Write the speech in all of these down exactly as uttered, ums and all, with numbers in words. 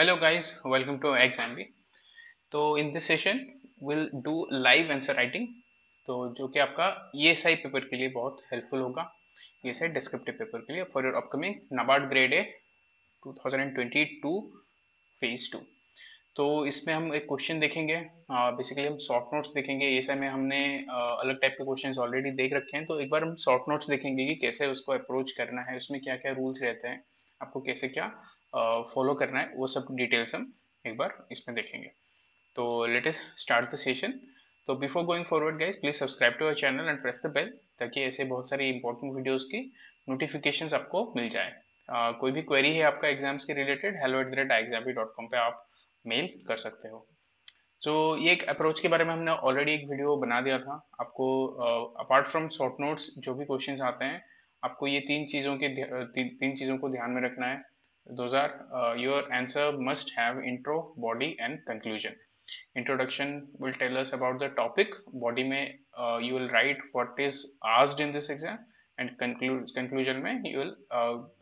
Hello guys, welcome to ExamV. तो in this session we'll do live answer writing, तो जो कि आपका E S I पेपर के लिए बहुत हेल्पफुल होगा, E S I descriptive paper के लिए for your upcoming NABARD grade A twenty twenty-two phase two. तो इसमें हम एक क्वेश्चन देखेंगे, बेसिकली uh, हम शॉर्ट नोट्स देखेंगे. E S I में हमने uh, अलग टाइप के क्वेश्चंस ऑलरेडी देख रखे हैं, तो एक बार हम शॉर्ट नोट्स देखेंगे कि कैसे उसको अप्रोच करना है, उसमें क्या क्या रूल्स रहते हैं, आपको कैसे क्या फॉलो uh, करना है, वो सब डिटेल्स हम एक बार इसमें देखेंगे. तो let us start the session. तो before going forward guys, please subscribe to our channel and press the bell, ताकि ऐसे बहुत सारी इंपॉर्टेंट वीडियोस की नोटिफिकेशंस आपको मिल जाए. uh, कोई भी क्वेरी है आपका एग्जाम्स के related, hello at the rate exampy dot com पे आप मेल कर सकते हो. सो so, ये एक अप्रोच के बारे में हमने ऑलरेडी एक वीडियो बना दिया था. आपको अपार्ट फ्रॉम शॉर्ट नोट्स जो भी क्वेश्चन आते हैं, आपको ये तीन चीज़ों के ती, तीन चीज़ों को ध्यान में रखना है. Those are your answer must have intro, body and conclusion. Introduction will tell us about the topic, body में you will write what is asked in this exam, and conclusion में you will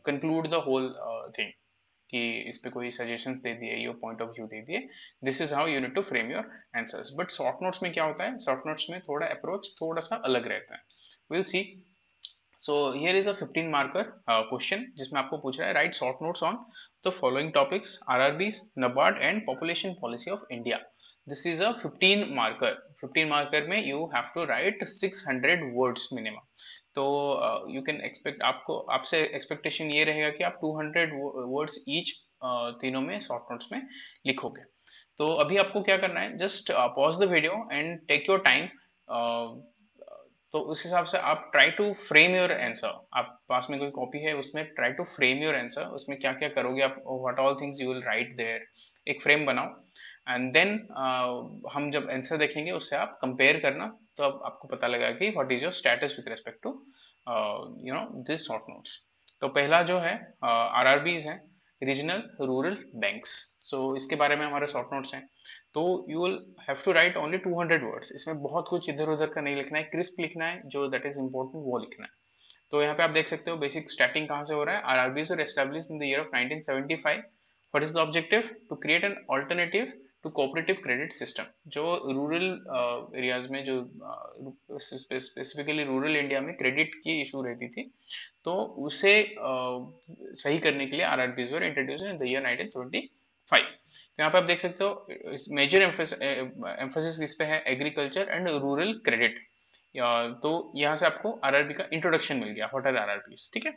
conclude the whole thing, कि इस पे कोई suggestions दे दिए, your point of view दे दिए. This is how you need to frame your answers. But short notes में क्या होता है, शॉर्ट नोट्स में थोड़ा अप्रोच थोड़ा सा अलग रहता है. Will see. So here is a fifteen marker question, जिसमें आपको पूछ रहा है write short notes on the following topics, RRB, NABARD and population policy of India. This is a fifteen marker. Fifteen marker में you have to write six hundred words minimum. तो you can expect, आपको आपसे expectation ये रहेगा कि आप to hundred words each तीनों में शॉर्ट नोट्स में लिखोगे. तो अभी आपको क्या करना है, just pause the video and take your time. तो उस हिसाब से आप try to frame your answer. आप पास में कोई कॉपी है, उसमें try to frame your answer. उसमें क्या क्या करोगे आप, what all things you will write there, एक फ्रेम बनाओ. एंड देन uh, हम जब आंसर देखेंगे उससे आप कंपेयर करना, तो अब आपको पता लगा कि what is your status with respect to you know this short notes. तो पहला जो है आर आर बीज है, रीजनल रूरल बैंक्स. सो इसके बारे में हमारे शॉर्ट नोट्स हैं. तो you will have to write only two hundred words. इसमें बहुत कुछ इधर उधर का नहीं लिखना है, क्रिस्प लिखना है, जो दैट इज इम्पोर्टेंट वो लिखना है. तो यहाँ पे आप देख सकते हो बेसिक स्टार्टिंग कहाँ से हो रहा है. RRBs were established in the year of nineteen seventy five. What is the objective, to create an alternative to cooperative credit system. जो रूरल एरियाज uh, में जो स्पेसिफिकली uh, रूरल इंडिया में credit की इशू रहती थी, तो उसे uh, सही करने के लिए RRBs were introduced in the year nineteen seventy five. तो यहाँ पे आप देख सकते हो मेजर एम्फेसिस किस पे है, एग्रीकल्चर एंड रूरल क्रेडिट. तो यहाँ से आपको आरआरबी का इंट्रोडक्शन मिल गया, व्हाट आर आरआरबीज. ठीक है,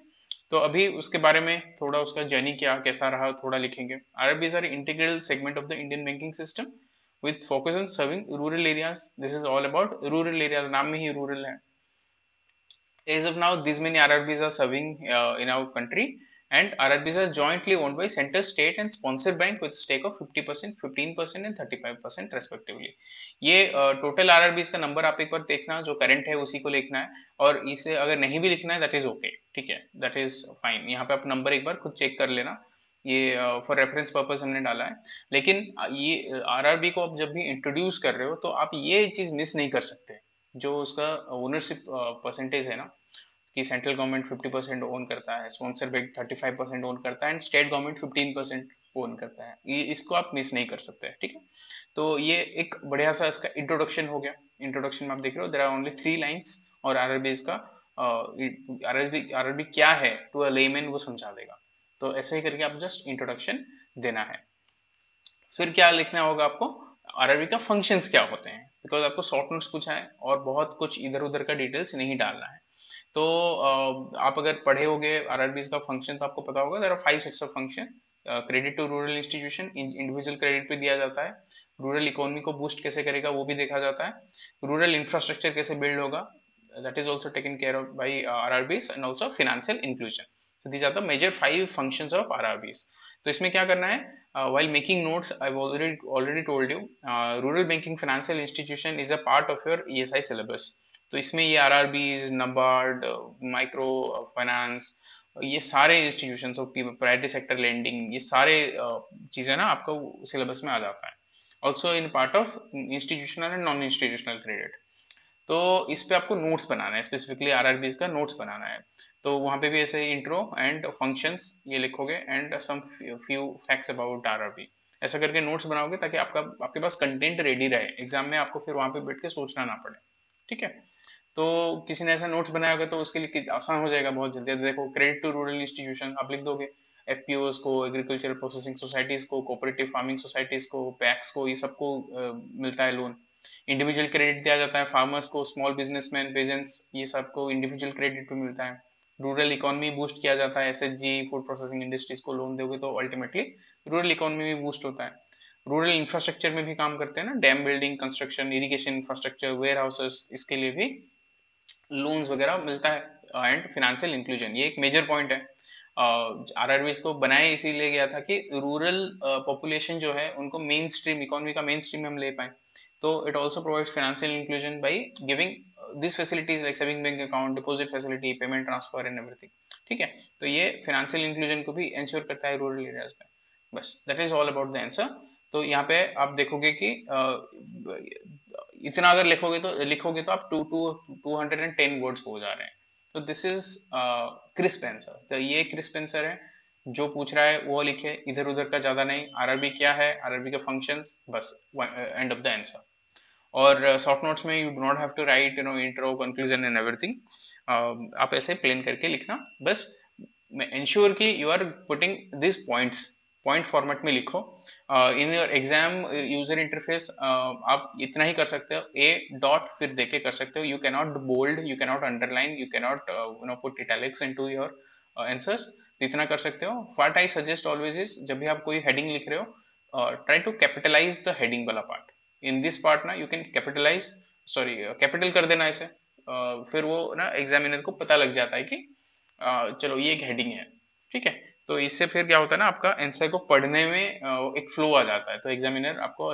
तो अभी उसके बारे में थोड़ा, उसका जर्नी क्या कैसा रहा थोड़ा लिखेंगे. RRBs are integral segment of the Indian banking system with focus on serving rural areas. This is all about rural areas, नाम में ही रूरल है. As of now this many RRBs are serving in our country, and R R Bs are jointly owned by center, state and sponsor bank with stake of fifty percent, fifteen percent and thirty-five percent respectively. ये total R R Bs का number आप एक बार देखना, जो current है उसी को लिखना है, और इसे अगर नहीं भी लिखना है दैट इज ओके. ठीक है, दैट इज फाइन. यहाँ पे आप नंबर एक बार खुद चेक कर लेना, ये फॉर रेफरेंस पर्पस हमने डाला है. लेकिन ये आरआरबी को आप जब भी इंट्रोड्यूस कर रहे हो, तो आप ये चीज मिस नहीं कर सकते, जो उसका ओनरशिप परसेंटेज है ना, कि central government fifty percent own करता है, sponsor bank thirty five percent own करता है and state government fifteen percent own करता है. ये इसको आप मिस नहीं कर सकते. ठीक है, तो ये एक बढ़िया सा इसका इंट्रोडक्शन हो गया. इंट्रोडक्शन में आप देख रहे हो there are only three lines, और आरआरबी इसका आरआरबी आरआरबी क्या है टू अ लेमैन वो समझा देगा. तो ऐसे ही करके आप जस्ट इंट्रोडक्शन देना है. फिर क्या लिखना होगा आपको, आरआरबी का फंक्शंस क्या होते हैं, बिकॉज आपको शॉर्ट नोट्स पूछा है और बहुत कुछ इधर उधर का डिटेल्स नहीं डालना है. तो आप अगर पढ़े होंगे आरआरबीज का फंक्शन तो आपको पता होगा there are five sets of function. Credit to rural institution, individual credit पे दिया जाता है. रूरल इकोनॉमी को बूस्ट कैसे करेगा वो भी देखा जाता है. रूरल इंफ्रास्ट्रक्चर कैसे बिल्ड होगा that is also taken care of by RRBs, and also financial inclusion. तो these are the major five functions of RRBs. तो इसमें क्या करना है, while making notes I have already already told you rural banking financial institution is a part of your ESI syllabus. तो इसमें ये RRBs, NABARD, micro finance, ये सारे institutions of private sector lending, ये सारे चीजें ना आपका सिलेबस में आ जाता है. Also in part of institutional and non institutional credit. तो इस पे आपको नोट्स बनाना है, स्पेसिफिकली आरआरबीज का नोट्स बनाना है. तो वहाँ पे भी ऐसे इंट्रो एंड फंक्शंस ये लिखोगे and some few facts about RRB, ऐसा करके नोट्स बनाओगे ताकि आपका आपके पास कंटेंट रेडी रहे एग्जाम में, आपको फिर वहाँ पे बैठ के सोचना ना पड़े। ठीक है, तो किसी ने ऐसा नोट्स बनाया होगा तो उसके लिए आसान हो जाएगा बहुत जल्दी। देखो, क्रेडिट टू रूरल इंस्टीट्यूशन आप लिख दोगे, एफ पी ओज को, एग्रीकल्चर प्रोसेसिंग सोसाइटीज को, कोऑपरेटिव फार्मिंग सोसाइटीज को, पैक्स को, ये सबको मिलता है लोन। इंडिविजुअल क्रेडिट दिया जाता है फार्मर्स को, स्मॉल बिजनेसमैन, पेजेंट्स, ये सबको इंडिविजुअल क्रेडिट भी मिलता है। रूरल इकोनॉमी बूस्ट किया जाता है, एसएचजी, फूड प्रोसेसिंग इंडस्ट्रीज को लोन दोगे तो अल्टीमेटली रूरल इकोनॉमी भी बूस्ट होता है। रूरल इंफ्रास्ट्रक्चर में भी काम करते हैं ना, dam building, construction, irrigation infrastructure, warehouses, इसके लिए भी लोन्स वगैरह मिलता है। एंड फाइनेंशियल इंक्लूजन, ये एक मेजर पॉइंट है, आरआरबी को बनाया इसीलिए गया था कि रूरल पॉपुलेशन जो है उनको मेन स्ट्रीम, इकोनॉमी का मेन स्ट्रीम हम ले पाए। तो it also provides financial inclusion by giving this facilities like saving bank account, deposit facility, payment transfer and everything. ठीक है, तो ये फाइनेंशियल इंक्लूजन को भी इंश्योर करता है रूरल एरियाज में। बस that is all about the answer. तो यहाँ पे आप देखोगे कि इतना अगर लिखोगे तो लिखोगे तो आप two two two hundred and ten words को हो जा रहे हैं। तो दिस इज क्रिस्प आंसर। तो ये क्रिस्प आंसर है, जो पूछ रहा है वो लिखे, इधर उधर का ज्यादा नहीं। आरआरबी क्या है, आरआरबी के फंक्शंस, बस एंड ऑफ द आंसर। और शॉर्ट नोट्स में you do not have to write you know intro, conclusion and everything, आप ऐसे प्लेन करके लिखना। बस एंश्योर कि you are putting this points, point format में लिखो। In your exam user interface आप इतना ही कर सकते हो, ए डॉट फिर देके कर सकते हो। You can not bold, you can not underline, you can not you know put italics into your answers, इतना कर सकते हो। What I suggest always is, जब भी आप कोई हेडिंग लिख रहे हो, try to capitalize the heading वाला पार्ट। इन दिस पार्ट ना you can capitalize, sorry capital कर देना ऐसे, uh, फिर वो ना एग्जामिनर को पता लग जाता है कि uh, चलो ये एक हेडिंग है। ठीक है, तो इससे फिर क्या होता है ना, आपका आंसर को पढ़ने में uh, एक फ्लो आ जाता है। तो एग्जामिनर आपको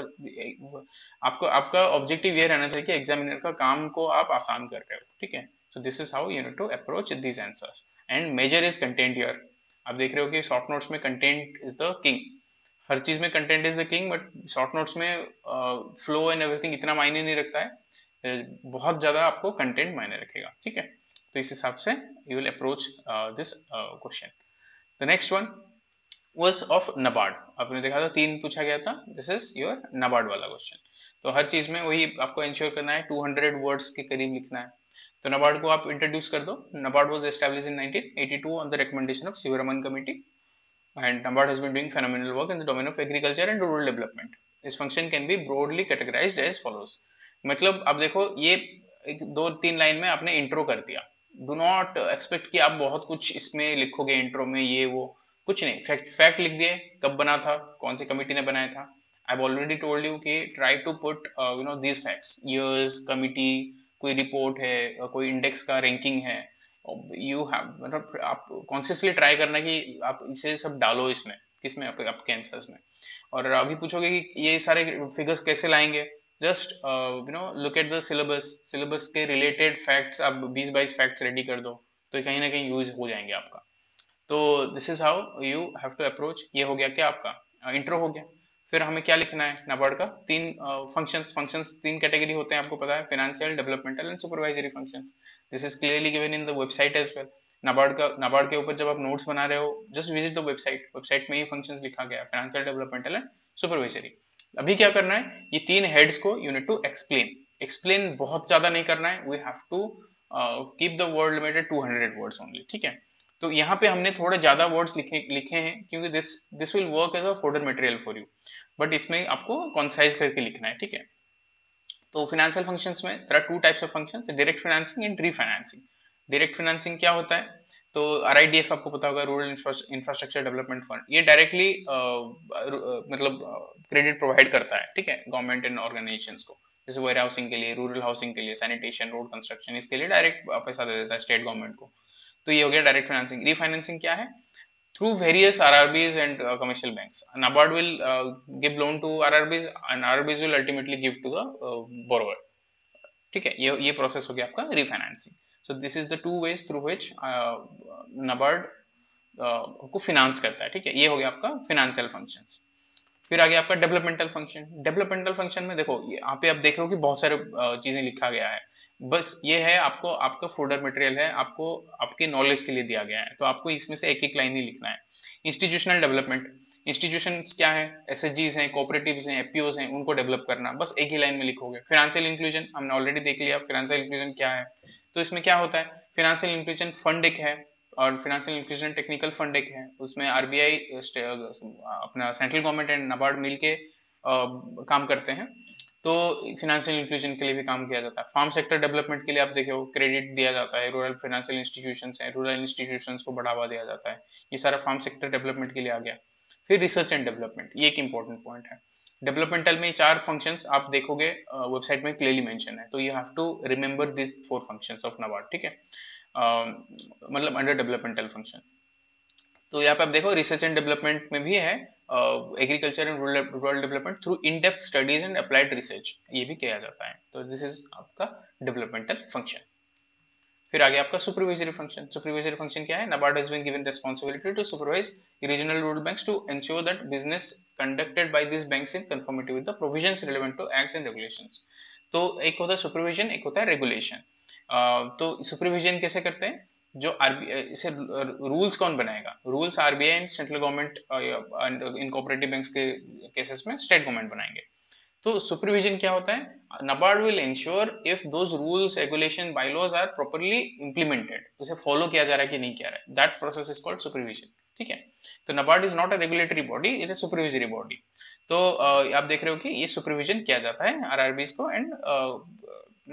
आपको आपका ऑब्जेक्टिव ये रहना चाहिए कि एग्जामिनर का काम को आप आसान कर रहे हो। ठीक है, so this is how you need to approach these answers and major is content here. आप देख रहे हो कि शॉर्ट नोट्स में कंटेंट इज द किंग, हर चीज में content is the king, but short notes में फ्लो एंड एवरीथिंग इतना मायने नहीं रखता है, बहुत ज्यादा आपको कंटेंट मायने रखेगा। ठीक है, तो इस हिसाब से you will approach this question. The next one was of NABARD, आपने देखा था तीन पूछा गया था, दिस इज योर नबार्ड वाला क्वेश्चन। तो हर चीज में वही आपको इंश्योर करना है, टू हंड्रेड वर्ड्स के करीब लिखना है। तो नबार्ड को आप इंट्रोड्यूस कर दो। NABARD was established in nineteen eighty two on the recommendation of Sivaraman committee and NABARD has been doing phenomenal work in the domain of agriculture and rural development. This function can be broadly categorized as follows. मतलब आप देखो, ये एक दो तीन line में आपने intro कर दिया। Do not expect कि आप बहुत कुछ इसमें लिखोगे इंट्रो में, ये वो कुछ नहीं। फैक्ट फैक्ट लिख दिए, कब बना था, कौन सी कमिटी ने बनाया था। I've already told you कि try to put uh, you know these facts, years, committee, कोई report है, कोई index का ranking है, यू हैव, मतलब आप कॉन्शियसली ट्राई करना कि आप इसे सब डालो इसमें, किसमें, आप, आपके आंसर्स में। और अभी पूछोगे कि ये सारे फिगर्स कैसे लाएंगे, just you know look at the syllabus, syllabus के रिलेटेड फैक्ट्स आप बीस बाईस फैक्ट्स रेडी कर दो, तो कहीं ना कहीं यूज हो जाएंगे आपका। तो this is how you have to approach. ये हो गया क्या आपका इंट्रो हो गया। फिर हमें क्या लिखना है, नाबार्ड का तीन फंक्शंस, फंक्शंस तीन कैटेगरी होते हैं आपको पता है, financial, developmental and supervisory functions. This is clearly given in the website as well. NABARD का, नाबार्ड के ऊपर जब आप नोट्स बना रहे हो, just visit the website, website में ये फंक्शंस लिखा गया है, फाइनेंशियल, डेवलपमेंटल एंड सुपरवाइजरी। अभी क्या करना है, ये तीन हेड्स को you need to explain. Explain बहुत ज्यादा नहीं करना है, we have to keep the word limited to hundred words only. ठीक है, तो यहाँ पे हमने थोड़े ज्यादा वर्ड्स लिखे लिखे हैं क्योंकि this this will work as a fodder material for you, but इसमें आपको कॉन्साइज करके लिखना है। ठीक है, तो फाइनेंशियल फंक्शंस में there are two types of functions, direct financing and refinancing. Direct financing क्या होता है, तो आरआईडीएफ आपको पता होगा, रूरल इंफ्रास्ट्रक्चर डेवलपमेंट फंड, ये डायरेक्टली मतलब क्रेडिट प्रोवाइड करता है। ठीक है, गवर्नमेंट एंड ऑर्गेनाइजेशंस को, जैसे वेयर हाउसिंग के लिए, रूरल हाउसिंग के लिए, सैनिटेशन, रोड कंस्ट्रक्शन, इसके लिए डायरेक्ट पैसा दे देता है स्टेट गवर्नमेंट को। तो ये हो गया डायरेक्ट फाइनेंसिंग। रीफाइनेंसिंग क्या है, through various RRBs and commercial banks, NABARD will give loan to RRBs and RRBs will ultimately give to the borrower. ठीक है, ये ये प्रोसेस हो गया आपका refinancing. So this is the two ways through which NABARD को फिनांस करता है। ठीक है, ये हो गया आपका फाइनेंशियल फंक्शंस। फिर आगे आपका डेवलपमेंटल फंक्शन। डेवलपमेंटल फंक्शन में देखो यहाँ पे आप देख रहे हो कि बहुत सारे चीजें लिखा गया है, बस ये है आपको आपका फोल्डर मटेरियल है, आपको आपके नॉलेज के लिए दिया गया है, तो आपको इसमें से एक एक लाइन ही लिखना है। इंस्टीट्यूशनल डेवलपमेंट, इंस्टीट्यूशंस क्या है, एसएचजीज हैं, कोऑपरेटिव्स हैं, एफपीओज हैं, उनको डेवलप करना, बस एक ही लाइन में लिखोगे। फाइनेंशियल इंक्लूजन हमने ऑलरेडी देख लिया फाइनेंशियल इंक्लूजन क्या है, तो इसमें क्या होता है फाइनेंशियल इंक्लूजन फंड एक है और फाइनेंशियल इंक्लूजन टेक्निकल फंड एक है, उसमें आरबीआई अपना सेंट्रल गवर्नमेंट एंड नाबार्ड मिल के काम करते हैं, तो फाइनेंशियल इंक्लूजन के लिए भी काम किया जाता है। फार्म सेक्टर डेवलपमेंट के लिए आप देखे हो क्रेडिट दिया जाता है, रूरल फाइनेंशियल इंस्टीट्यूशंस हैं, रूरल इंस्टीट्यूशंस को बढ़ावा दिया जाता है, ये सारा फार्म सेक्टर डेवलपमेंट के लिए आ गया। फिर रिसर्च एंड डेवलपमेंट, ये एक इंपॉर्टेंट पॉइंट है। डेवलपमेंटल में चार फंक्शंस आप देखोगे वेबसाइट में क्लियरली मेंशन है, तो you have to remember this four functions of NABARD, ठीक है, मतलब अंडर डेवलपमेंटल फंक्शन। तो यहाँ पे आप देखो रिसर्च एंड डेवलपमेंट में भी है agriculture and rural development through in depth studies and applied research, ये भी किया जाता है, तो दिस इज आपका डेवलपमेंटल फंक्शन। फिर आगे आपका सुपरवाइजरी फंक्शन। सुपरवाइजरी फंक्शन क्या है, NABARD has been given responsibility to supervise regional rural banks to ensure that business conducted by this banks in conformity with the provisions relevant to acts and regulations. तो एक होता है supervision, एक होता है regulation. तो सुपरविजन कैसे करते हैं, जो आरबीआई इसे रूल्स कौन बनाएगा, rules RBI and central government in cooperative banks के केसेस में स्टेट गवर्नमेंट बनाएंगे। तो सुपरविजन क्या होता है, NABARD will ensure if those rules regulation bylaws are properly implemented, उसे फॉलो किया जा रहा है कि नहीं किया रहा है, that process is called supervision, ठीक है। तो NABARD is not a regulatory body, it is supervisory body. तो आप देख रहे हो कि ये सुपरविजन किया जाता है आरआरबीज को and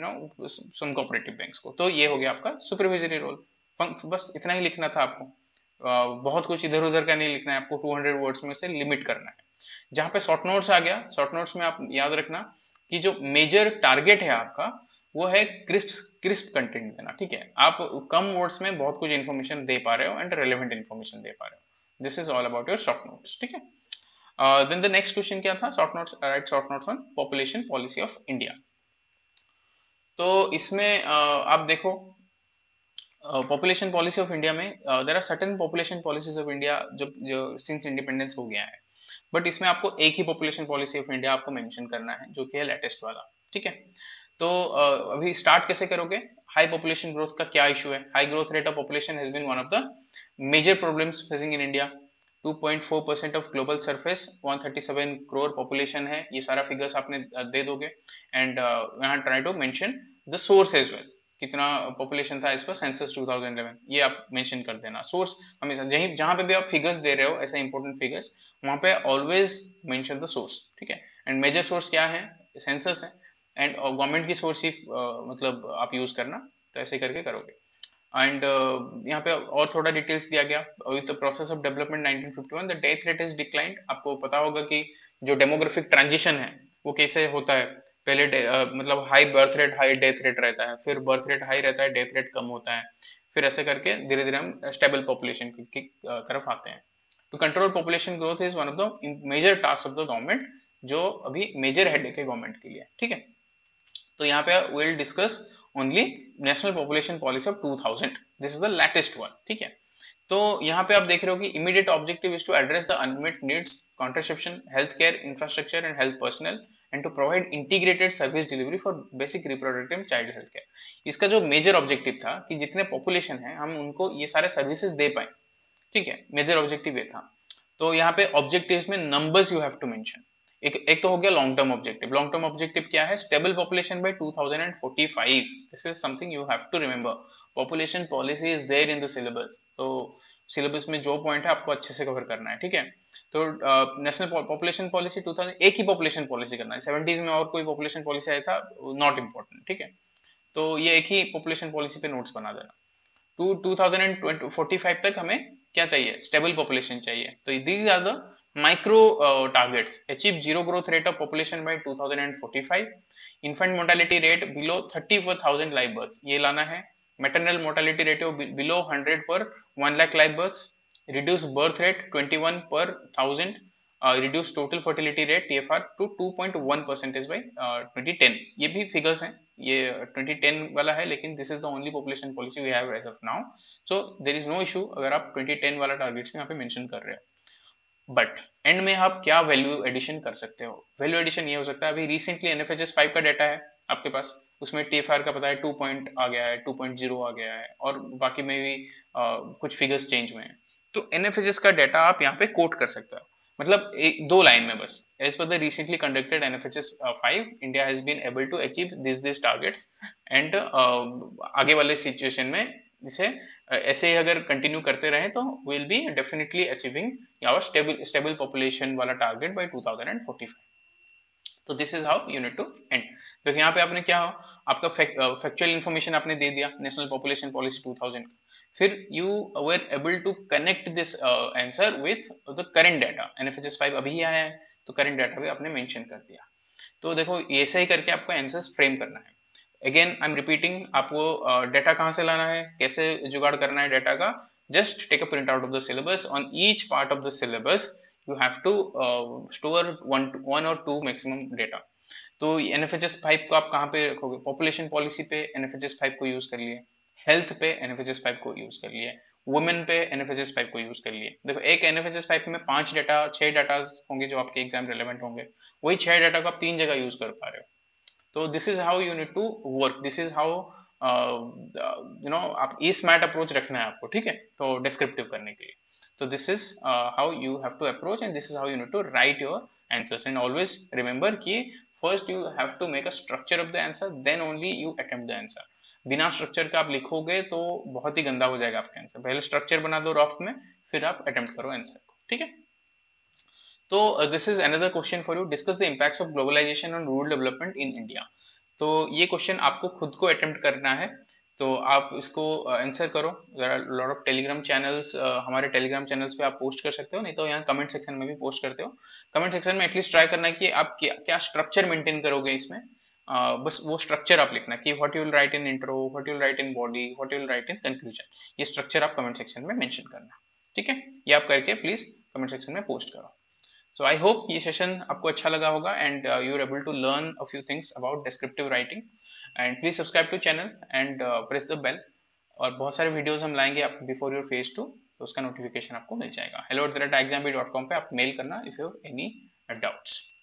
no some cooperative banks को। तो ये हो गया आपका सुपरविजरी रोल, बस इतना ही लिखना था आपको, uh, बहुत कुछ इधर उधर का नहीं लिखना है आपको, टू हंड्रेड वर्ड्स में से लिमिट करना है। जहां पे शॉर्ट नोट्स आ गया, शॉर्ट नोट्स में आप याद रखना कि जो मेजर टारगेट है आपका वो है क्रिस्प क्रिस्प कंटेंट देना, ठीक है, आप कम वर्ड्स में बहुत कुछ इन्फॉर्मेशन दे पा रहे हो एंड रेलेवेंट इन्फॉर्मेशन दे पा रहे हो। This is all about your short notes, ठीक है। देन द नेक्स्ट क्वेश्चन क्या था, short notes, right short notes on population policy of India. तो इसमें uh, आप देखो पॉपुलेशन पॉलिसी ऑफ इंडिया में there are certain population policies of India जो जो सिंस इंडिपेंडेंस हो गया है, बट इसमें आपको एक ही पॉपुलेशन पॉलिसी ऑफ इंडिया आपको मेंशन करना है जो कि है लेटेस्ट वाला, ठीक है। तो uh, अभी स्टार्ट कैसे करोगे, हाई पॉपुलेशन ग्रोथ का क्या इशू है, high growth rate of population has been one of the major problems facing in India. Two point four percent of global surface one thirty seven crore population है, ये सारा figures आपने दे दोगे and यहाँ try to mention the source as well, कितना population था इस पर सेंसस टू थाउजेंड इलेवन, ये आप मेंशन कर देना। सोर्स हमेशा जहीं जहां पे भी आप फिगर्स दे रहे हो ऐसा इंपॉर्टेंट फिगर्स, वहां पे ऑलवेज मेंशन द सोर्स, ठीक है। एंड मेजर सोर्स क्या है, सेंसस है, एंड गवर्नमेंट की सोर्स ही मतलब आप यूज करना, तो ऐसे करके करोगे। एंड uh, यहाँ पे और थोड़ा डिटेल्स दिया गया with the process of development nineteen fifty one the death rate is declined. आपको पता होगा कि जो डेमोग्राफिक ट्रांजिशन है वो कैसे होता है, पहले uh, मतलब high birth rate high death rate रहता है, फिर बर्थ रेट हाई रहता है डेथ रेट कम होता है, फिर ऐसे करके धीरे धीरे हम स्टेबल पॉपुलेशन की तरफ आते हैं। To control population growth is one of the major task of the government, जो अभी मेजर हेडेक है गवर्नमेंट के लिए, ठीक है। तो यहाँ पे will discuss only national population policy of two thousand, this is the latest one, ठीक है। तो यहाँ पे आप देख रहे हो कि immediate objective is to address the unmet needs, contraception, health care, infrastructure and health personal and to provide integrated service delivery for basic reproductive and child health care. इसका जो मेजर ऑब्जेक्टिव था कि जितने पॉपुलेशन है हम उनको ये सारे सर्विसेज दे पाए, ठीक है, मेजर ऑब्जेक्टिव ये था। तो यहाँ पे ऑब्जेक्टिव्स में numbers you have to mention, एक एक तो हो गया long term objective. Long term objective क्या है, stable population by two thousand forty five, this is something you have to remember. Population policy is there in the syllabus, तो syllabus में जो पॉइंट है आपको अच्छे से कवर करना है, ठीक है। तो national population policy two thousand, एक ही पॉपुलेशन पॉलिसी करना है, सेवेंटीज में और कोई पॉपुलेशन पॉलिसी आया था नॉट इम्पोर्टेंट, ठीक है। तो ये एक ही पॉपुलेशन पॉलिसी पे नोट्स बना देना। Two two thousand forty five तक हमें क्या चाहिए, स्टेबल पॉपुलेशन चाहिए। तो these are the micro targets, achieve zero growth rate of population by two thousand forty five, infant mortality rate below thirty four thousand live births ये लाना है, maternal mortality rate of below one hundred per one lakh live births, reduce birth rate twenty-one per one thousand, uh, reduce total fertility rate T F R to two point one percent by uh, twenty ten. ये भी figures हैं, ये twenty ten वाला है, लेकिन this is the only population policy we have as of now, so there is no issue अगर आप twenty ten वाला targets में यहाँ पे mention कर रहे हो। बट एंड में आप क्या वैल्यू एडिशन कर सकते हो। वैल्यू एडिशन ये हो सकता है, अभी रिसेंटली एनएफएचएस फाइव का डाटा है आपके पास, उसमें टीएफआर का पता है टू पॉइंट आ गया है, टू पॉइंट ज़ीरो आ गया है, और बाकी में भी आ, कुछ फिगर्स चेंज हुए हैं। तो एनएफएचएस का डाटा आप यहाँ पे कोट कर सकते हो, मतलब एक दो लाइन में बस, as per the recently conducted NFHS five India has been able to achieve this this targets and आगे वाले सिचुएशन में जिसे ऐसे ही अगर कंटिन्यू करते रहे तो will be definitely achieving our stable stable population वाला target by two thousand forty five. तो this is how you need to end. तो यहाँ पे आपने क्या आपका फैक्चुअल इन्फॉर्मेशन आपने दे दिया national population policy two thousand, फिर you were able to connect this answer with the current data, NFHS five अभी आया है तो करेंट डाटा भी आपने मेंशन कर दिया। तो देखो ऐसा ही करके आपको आंसर फ्रेम करना है। Again, I am repeating, आपको डाटा uh, कहाँ से लाना है, कैसे जुगाड़ करना है डाटा का, just take a print out of the syllabus. On each part of the syllabus you have to store one one और टू मैक्सिमम डाटा। तो एनएफएचएस फाइव को आप कहाँ पे रखोगे, पॉपुलेशन पॉलिसी पे एनएफएचएस फाइव को यूज कर लिए, हेल्थ पे एनएफएचएस फाइव को यूज कर लिए, वुमेन पे एनएफएचएस फाइव को यूज कर लिए। देखो एक एनएफएचएस फाइव में पांच डाटा छह डाटा होंगे जो आपके एग्जाम रिलेवेंट होंगे, वही छह डाटा को आप तीन जगह यूज कर पा रहे हो। तो this is how you need to work, this is how you know आप ई स्मार्ट अप्रोच रखना है आपको, ठीक है, तो डिस्क्रिप्टिव करने के लिए। तो this is how you have to approach and this is how you need to write your answers. And always remember कि first you have to make a structure of the answer, then only you attempt the answer. बिना structure का आप लिखोगे तो बहुत ही गंदा हो जाएगा आपका आंसर। पहले स्ट्रक्चर बना दो रॉफ्ट में, फिर आप अटेम्प्ट करो आंसर को, ठीक है। तो this is another question for you, discuss the impacts of globalisation on rural development in India. तो ये क्वेश्चन आपको खुद को अटेम्प्ट करना है, तो आप इसको आंसर uh, करो। लॉट ऑफ टेलीग्राम चैनल्स, हमारे टेलीग्राम चैनल्स पे आप पोस्ट कर सकते हो, नहीं तो यहाँ कमेंट सेक्शन में भी पोस्ट करते हो। कमेंट सेक्शन में एटलीस्ट ट्राई करना कि आप क्या क्या स्ट्रक्चर मेंटेन करोगे इसमें, uh, बस वो स्ट्रक्चर आप लिखना कि what you will write in intro, what you will write in body, what you will write in conclusion. ये स्ट्रक्चर आप कमेंट सेक्शन में मेंशन करना, ठीक है। ये आप करके प्लीज कमेंट सेक्शन में पोस्ट करो। So I hope ये सेशन आपको अच्छा लगा होगा and uh, you are able to learn a few things about descriptive writing and please subscribe to channel and uh, press the bell। और बहुत सारे वीडियोस हम लाएंगे आप बिफोर योर फेज टू, तो उसका नोटिफिकेशन आपको मिल जाएगा। hello at the rate examby dot com पे आप मेल करना if you have any doubts।